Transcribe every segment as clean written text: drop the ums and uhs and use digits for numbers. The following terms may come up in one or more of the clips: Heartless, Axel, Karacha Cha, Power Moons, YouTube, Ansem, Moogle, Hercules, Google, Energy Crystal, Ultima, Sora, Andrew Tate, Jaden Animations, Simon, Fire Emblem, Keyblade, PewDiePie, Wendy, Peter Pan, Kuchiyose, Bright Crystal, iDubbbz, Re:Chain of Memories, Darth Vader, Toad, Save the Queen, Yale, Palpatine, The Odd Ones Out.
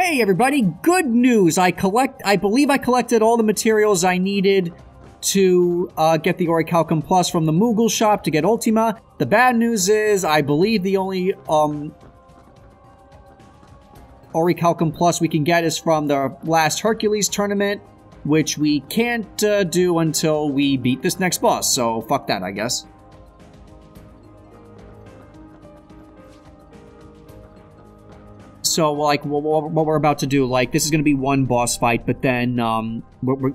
Hey everybody, good news! I believe I collected all the materials I needed to get the Orichalcum Plus from the Moogle shop to get Ultima. The bad news is, I believe the only Orichalcum Plus we can get is from the last Hercules tournament, which we can't do until we beat this next boss, so fuck that, I guess. So, like, what we're about to do, like, this is going to be one boss fight, but then,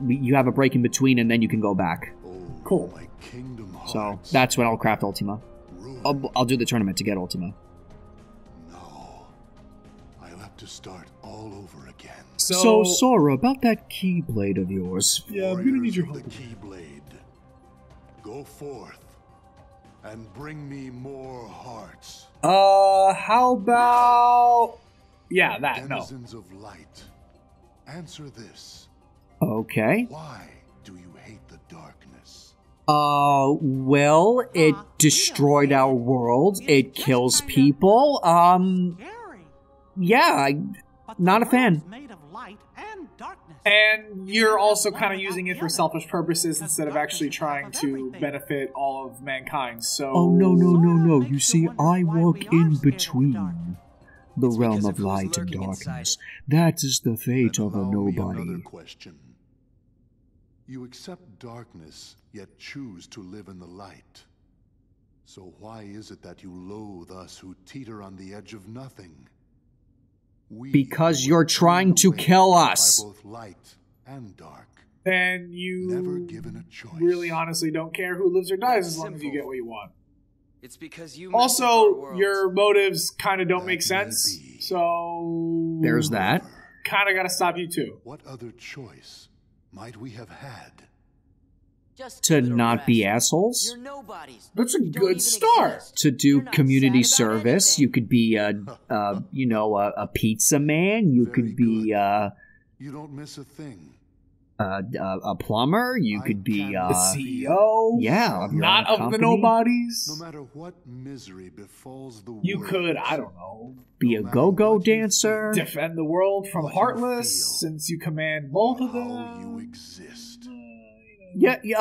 you have a break in between, and then you can go back. Cool. So, that's when I'll craft Ultima. I'll do the tournament to get Ultima. No. I'll have to start all over again. So, Sora, about that Keyblade of yours. Yeah, I'm going to need your help. Go forth. And bring me more hearts. How about... Yeah, that, no. Denizens of light, answer this. Okay. Why do you hate the darkness? Well, it destroyed our world. It kills people. Yeah, not a fan. And you're also kind of using it for selfish purposes instead of actually trying to benefit all of mankind, so... Oh, no. You see, I walk in between the realm of light and darkness. That is the fate of a nobody. Another question. You accept darkness, yet choose to live in the light. So why is it that you loathe us who teeter on the edge of nothing? Because you're trying to kill us. By both light and dark. Then you never given a choice. Really honestly don't care who lives or dies as long as you get what you want. It's because you also, your motives kind of don't make sense. So there's that. Kind of got to stop you too. What other choice might we have had? Just to not be assholes? You're nobody's. That's a good start. Exist. To do community service. You could be, you know, a pizza man. You could be, you don't miss a thing. A plumber. You could be, the CEO. Yeah. Not of the nobodies. No matter what misery befalls the world. You could, I don't know. Be a go-go dancer. Defend the world from Heartless, since you command both of them. How you exist. Yeah, the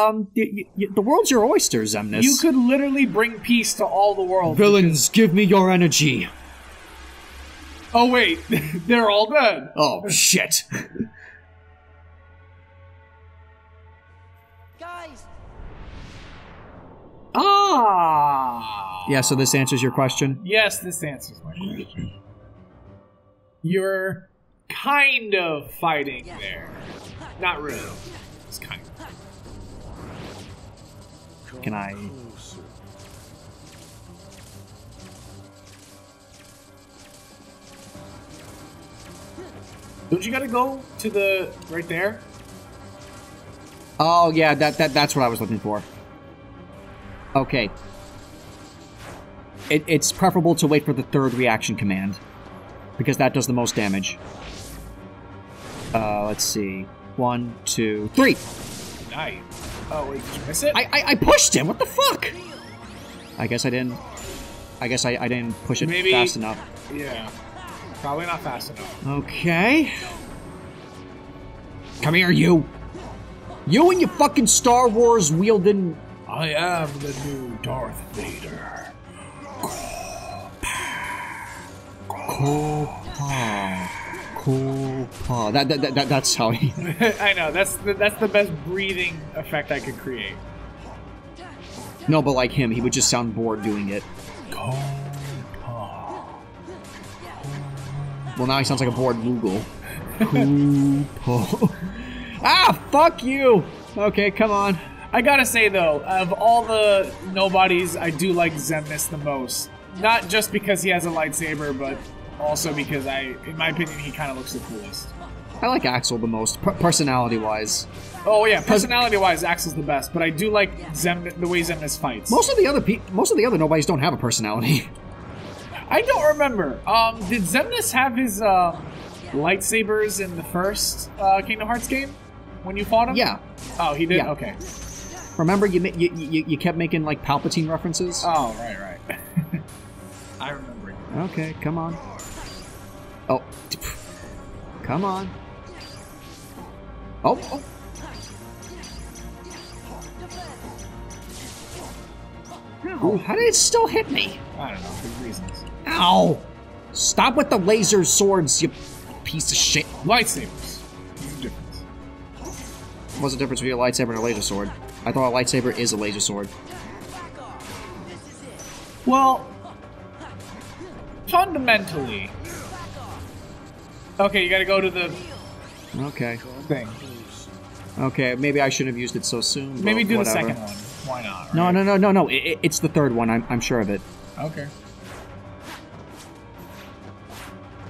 world's your oyster, Xemnas. You could literally bring peace to all the world. Villains, give me your energy. Oh, wait. They're all dead. Oh, shit. Guys. Ah. Yeah, so this answers your question? Yes, this answers my question. You're kind of fighting there. Not really. It's kind of. Can I? Don't you gotta go to the right there? Oh yeah, that's what I was looking for. Okay. It's preferable to wait for the third reaction command because that does the most damage. Let's see. 1, 2, 3. Nice. Oh, wait, did you miss it? I pushed him! What the fuck? I guess I didn't push it fast enough. Yeah. Probably not fast enough. Okay. Come here, you! You and your fucking Star Wars wielding... I am the new Darth Vader. Cool. That's how he... I know, that's the best breathing effect I could create. No, but like him, he would just sound bored doing it. Well, now he sounds like a bored Moogle. Ah, fuck you! Okay, come on. I gotta say, though, of all the nobodies, I do like Xemnas the most. Not just because he has a lightsaber, but... Also because in my opinion, he kind of looks the coolest. I like Axel the most, personality-wise. Oh yeah, personality-wise, Axel's the best. But I do like the way Xemnas fights. Most of the other nobodies don't have a personality. I don't remember. Did Xemnas have his lightsabers in the first Kingdom Hearts game when you fought him? Yeah. Oh, he did. Yeah. Okay. Remember, you kept making like Palpatine references. Oh right. I remember. Okay, come on. Oh, Come on. Oh, oh. Ooh, how did it still hit me? I don't know, for reasons. Ow! Stop with the laser swords, you piece of shit. Lightsabers. What's the difference? What's the difference between a lightsaber and a laser sword? I thought a lightsaber is a laser sword. Well, fundamentally. Okay, you gotta go to the... Okay. Thing. Okay, maybe I shouldn't have used it so soon. Maybe do whatever. The second one. Why not? Right? No. It's the third one. I'm sure of it. Okay.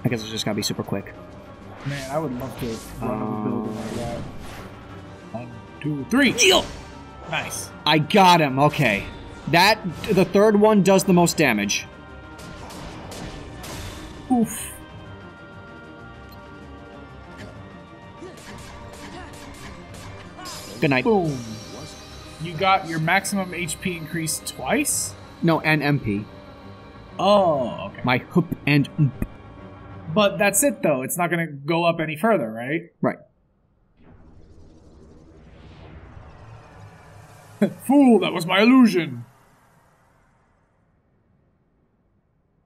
I guess it's just gotta be super quick. Man, I would love to run over building like that. 1, 2, 3. Deal. Nice. I got him. Okay. That the third one does the most damage. Oof. Good night. Boom. You got your maximum HP increased twice? No, and MP. Oh, okay. My hoop and oomp. But that's it, though. It's not going to go up any further, right? Right. Fool, that was my illusion.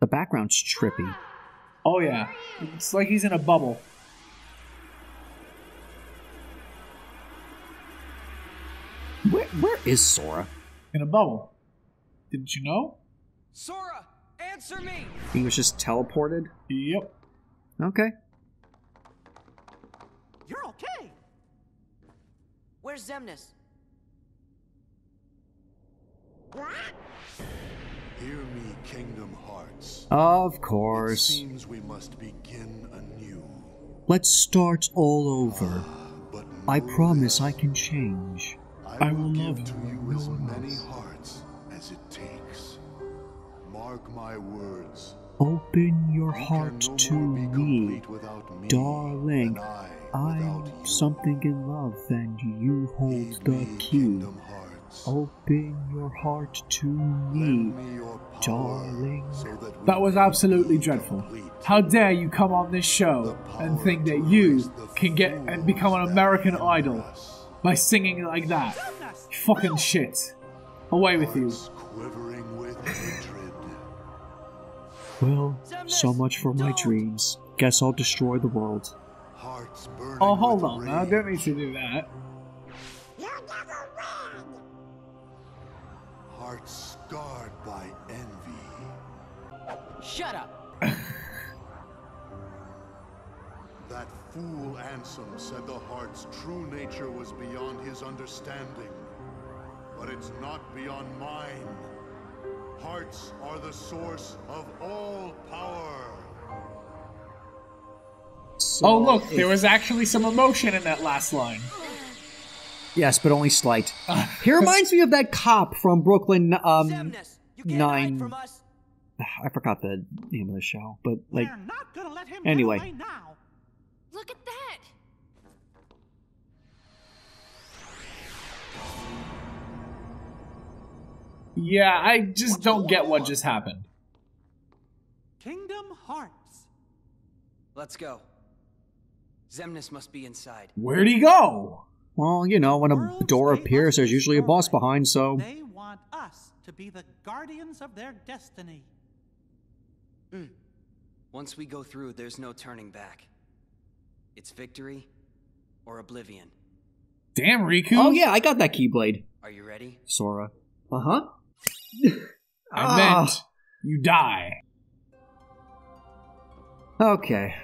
The background's trippy. Oh, yeah. It's like he's in a bubble. Where is Sora? In a bubble. Didn't you know? Sora, answer me! He was just teleported? Yep. Okay. You're okay. Where's Xemnas? What? Hear me, Kingdom Hearts. Of course. It seems we must begin anew. Let's start all over. I promise I can change. I will give to you as many hearts as it takes. Mark my words. Open your heart to me, darling. I'm something in love, and you hold the key. Open your heart to me, darling. That was absolutely dreadful. How dare you come on this show and think that you can get and become an American Idol? By singing like that. Fucking shit. Away with you. Well, so much for my dreams. Guess I'll destroy the world. Oh, hold on now. Don't need to do that. Hearts scarred by envy. Shut up. That fool Ansem said the heart's true nature was beyond his understanding. But it's not beyond mine. Hearts are the source of all power. So oh look, there was actually some emotion in that last line. Yes, but only slight. He reminds me of that cop from Brooklyn Xemnas, you can't hide from us. I forgot the name of the show, but like we're not gonna let him anyway. Get away now. Look at that! Yeah, I just don't get what just happened. Kingdom Hearts. Let's go. Xemnas must be inside. Where'd he go? Well, you know, when a door appears, there's usually a boss behind, so... They want us to be the guardians of their destiny. Mm. Once we go through, there's no turning back. It's victory or oblivion. Damn, Riku. Oh, yeah, I got that Keyblade. Are you ready? Sora. Uh-huh. I meant you die. Okay.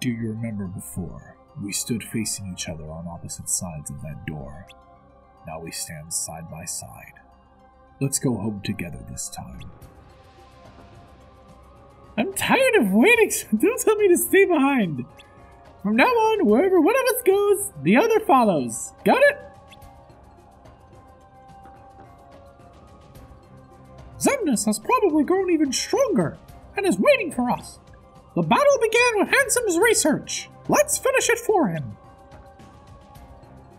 Do you remember before? We stood facing each other on opposite sides of that door. Now we stand side by side. Let's go home together this time. I'm tired of waiting, so don't tell me to stay behind. From now on, wherever one of us goes, the other follows. Got it? Xemnas has probably grown even stronger and is waiting for us. The battle began with Ansem's research. Let's finish it for him.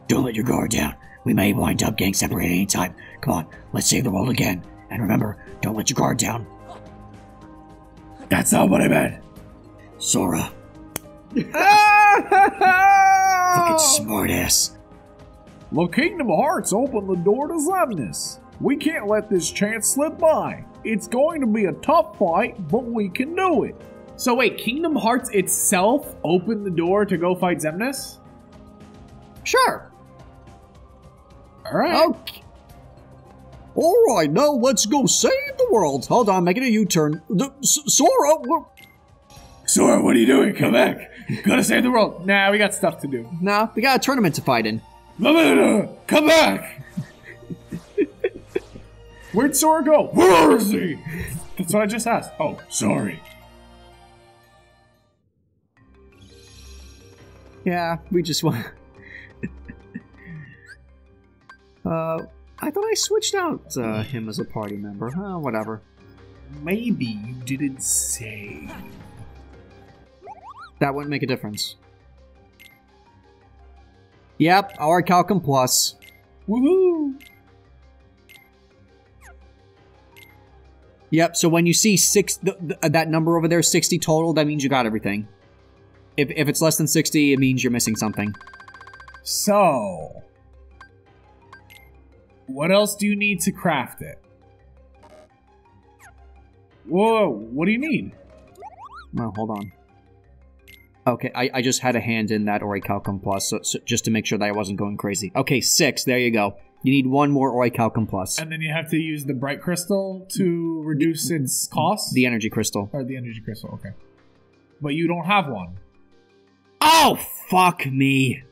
Don't let your guard down. We may wind up getting separated any time. Come on, let's save the world again. And remember, don't let your guard down. That's not what I meant. Sora. Fucking smart ass. The Kingdom Hearts opened the door to Xemnas. We can't let this chance slip by. It's going to be a tough fight, but we can do it. So wait, Kingdom Hearts itself opened the door to go fight Xemnas? Sure. Alright. Okay. Alright, now let's go save the world. Hold on, making a U-turn. Sora, Sora, what are you doing? Come back. Gotta save the world. Nah, we got stuff to do. Nah, we got a tournament to fight in. Come back! Where'd Sora go? Where is he? That's what I just asked. Oh, sorry. Yeah, we just won. I thought I switched out him as a party member. Oh, whatever. Maybe you didn't save. That wouldn't make a difference. Yep, Orichalcum Plus. Woohoo! Yep, so when you see that number over there, 60 total, that means you got everything. If it's less than 60, it means you're missing something. So, what else do you need to craft it? Whoa, what do you need? Oh, hold on. Okay, I just had a hand in that Orichalcum Plus, so just to make sure that I wasn't going crazy. Okay, 6, there you go. You need one more Orichalcum Plus. And then you have to use the Bright Crystal to reduce its cost? The Energy Crystal. Or the Energy Crystal, okay. But you don't have one. Oh, fuck me.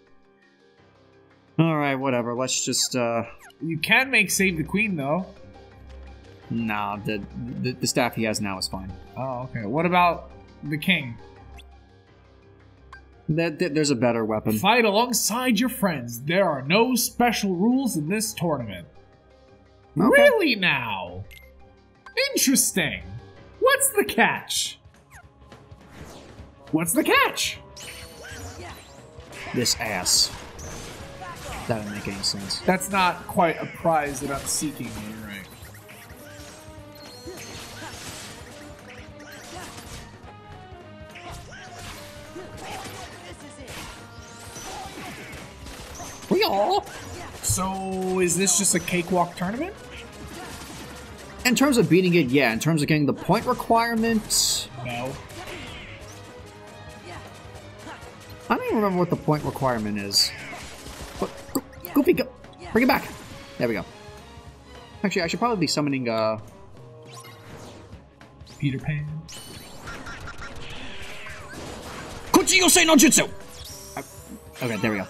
Alright, whatever, let's just, You can make Save the Queen, though. Nah, the staff he has now is fine. Oh, okay. What about the King? There's a better weapon. Fight alongside your friends. There are no special rules in this tournament. Okay. Really now? Interesting. What's the catch? What's the catch? This ass. That doesn't make any sense. That's not quite a prize that I'm seeking, you're right. We all. So, is this just a cakewalk tournament? In terms of beating it, yeah. In terms of getting the point requirement, no. I don't even remember what the point requirement is. Goofy, go. Bring it back. There we go. Actually, I should probably be summoning, Peter Pan. Kuchiyose no Jutsu! Okay, there we go.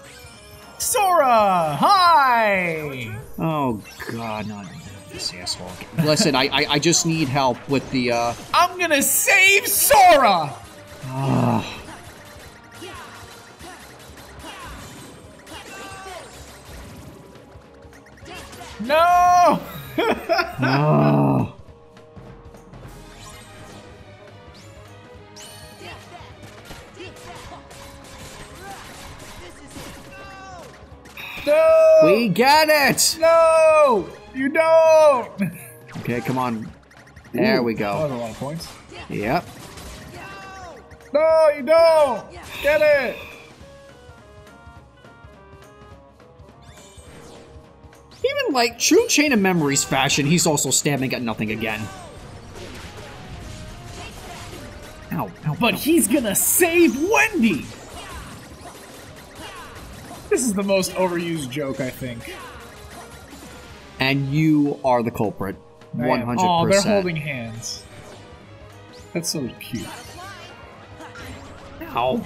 Sora! Hi! Oh, God, not this asshole. Listen, I just need help with the, I'm gonna save Sora! No! Oh. No! We get it! No! You don't! Okay, come on. There we go. That was a lot of points. Yep. No, you don't! Get it! Even like true Chain of Memories fashion, he's also stabbing at nothing again. Ow, ow, but ow. He's gonna save Wendy! This is the most overused joke, I think. And you are the culprit. 100%. Oh, they're holding hands. That's so cute. Ow.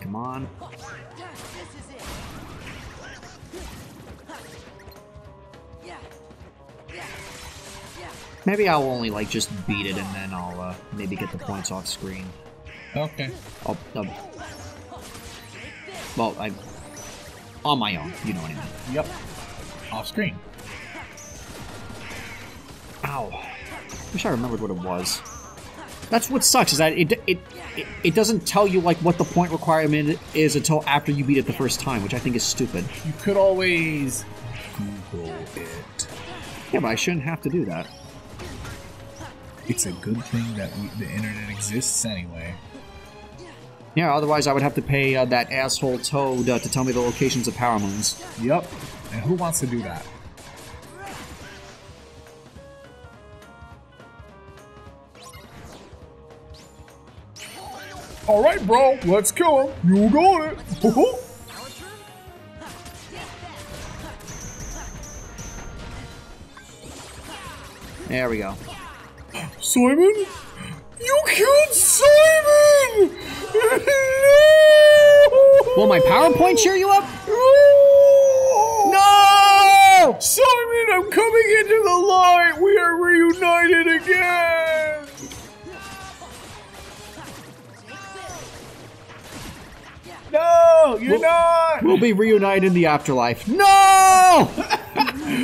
Come on. Maybe I'll only, like, just beat it, and then I'll, maybe get the points off screen. Okay. Well, on my own, you know what I mean. Yep. Off screen. Ow. Wish I remembered what it was. That's what sucks, is that it doesn't tell you, like, what the point requirement is until after you beat it the first time, which I think is stupid. You could always Google it. Yeah, but I shouldn't have to do that. it's a good thing that the internet exists anyway. Yeah, otherwise I would have to pay that asshole Toad to tell me the locations of Power Moons. Yep, and who wants to do that? Alright, bro, let's kill him. You got it. There we go. Simon? You killed Simon! No! Will my PowerPoint cheer you up? No! Simon, I'm coming into the light! We are reunited again! No! You're not! We'll be reunited in the afterlife. No!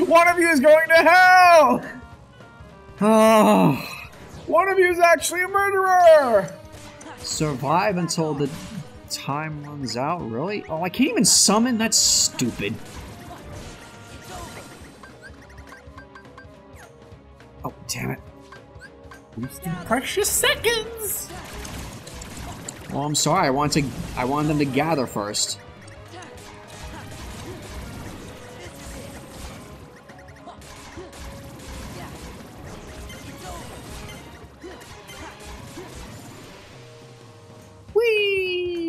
One of you is going to hell! Oh. One of you is actually a murderer! Survive until the time runs out, really? Oh, I can't even summon? That's stupid. Oh, damn it. Wasting precious seconds! Well, I'm sorry, I wanted them to gather first.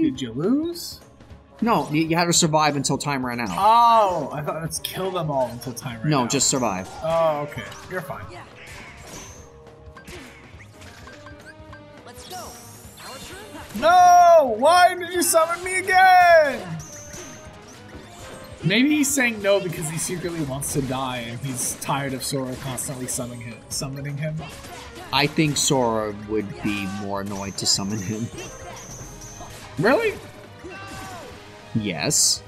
Did you lose? No, you had to survive until time ran out. Oh, I thought let's kill them all until time ran out. No, just survive. Oh, okay. You're fine. Yeah. Let's go. No! Why did you summon me again? Maybe he's saying no because he secretly wants to die and he's tired of Sora constantly summoning him. I think Sora would be more annoyed to summon him. Really? Yes.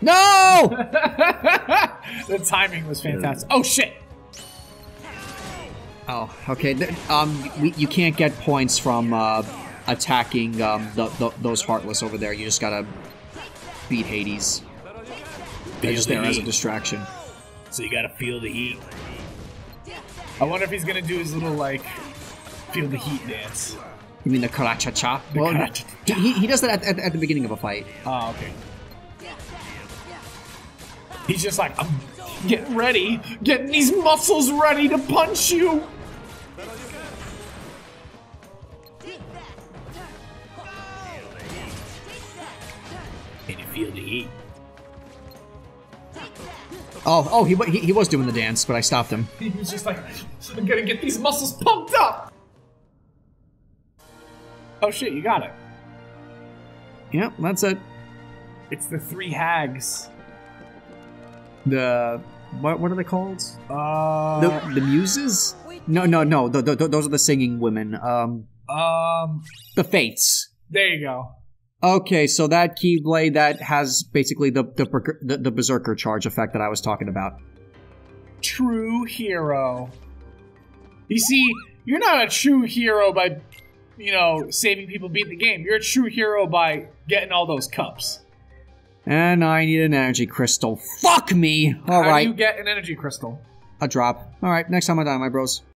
No! The timing was fantastic. Oh, shit! Oh, okay. You can't get points from attacking those Heartless over there. You just gotta beat Hades. They're just there as a distraction. So you gotta feel the heat. I wonder if he's gonna do his little, like, feel the heat dance. You mean the Karacha Cha? Well, Karacha Cha. He does that at the beginning of a fight. Oh, okay. He's just like, I'm getting ready, getting these muscles ready to punch you. Can you feel the heat? Oh, he was doing the dance, but I stopped him. He was just like, I'm gonna get these muscles pumped up. Oh shit, you got it. Yep, that's it. It's the three hags. The... What are they called? The muses? No, those are the singing women. The fates. There you go. Okay, so that Keyblade, that has basically the Berserker charge effect that I was talking about. True hero. You see, you're not a true hero by... you know, saving people, beating the game. You're a true hero by getting all those cups. And I need an energy crystal. Fuck me! All right. How do you get an energy crystal? A drop. All right, next time I die, my bros.